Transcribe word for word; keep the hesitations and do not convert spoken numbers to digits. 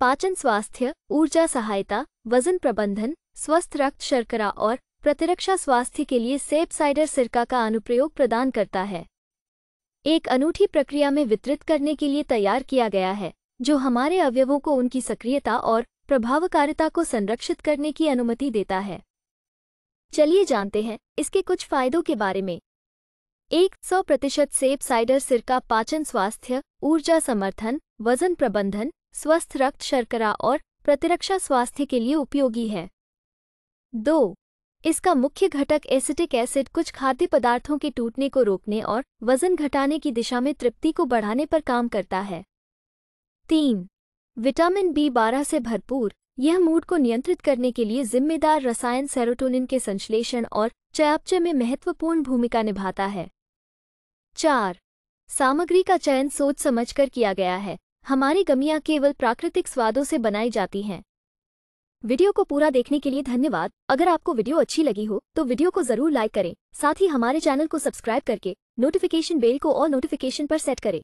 पाचन स्वास्थ्य, ऊर्जा सहायता, वजन प्रबंधन, स्वस्थ रक्त शर्करा और प्रतिरक्षा स्वास्थ्य के लिए सेब साइडर सिरका का अनुप्रयोग प्रदान करता है। एक अनूठी प्रक्रिया में वितरित करने के लिए तैयार किया गया है, जो हमारे अवयवों को उनकी सक्रियता और प्रभावकारिता को संरक्षित करने की अनुमति देता है। चलिए जानते हैं इसके कुछ फायदों के बारे में। एक सौ प्रतिशत सेब साइडर सिरका पाचन स्वास्थ्य, ऊर्जा समर्थन, वजन प्रबंधन, स्वस्थ रक्त शर्करा और प्रतिरक्षा स्वास्थ्य के लिए उपयोगी है। दो इसका मुख्य घटक एसिटिक एसिड कुछ खाद्य पदार्थों के टूटने को रोकने और वजन घटाने की दिशा में तृप्ति को बढ़ाने पर काम करता है। तीन विटामिन बी बारह से भरपूर, यह मूड को नियंत्रित करने के लिए जिम्मेदार रसायन सेरोटोनिन के संश्लेषण और चयापचय में महत्वपूर्ण भूमिका निभाता है। चार सामग्री का चयन सोच समझकर किया गया है। हमारी गमियां केवल प्राकृतिक स्वादों से बनाई जाती हैं। वीडियो को पूरा देखने के लिए धन्यवाद। अगर आपको वीडियो अच्छी लगी हो तो वीडियो को जरूर लाइक करें। साथ ही हमारे चैनल को सब्सक्राइब करके नोटिफिकेशन बेल को और नोटिफिकेशन पर सेट करें।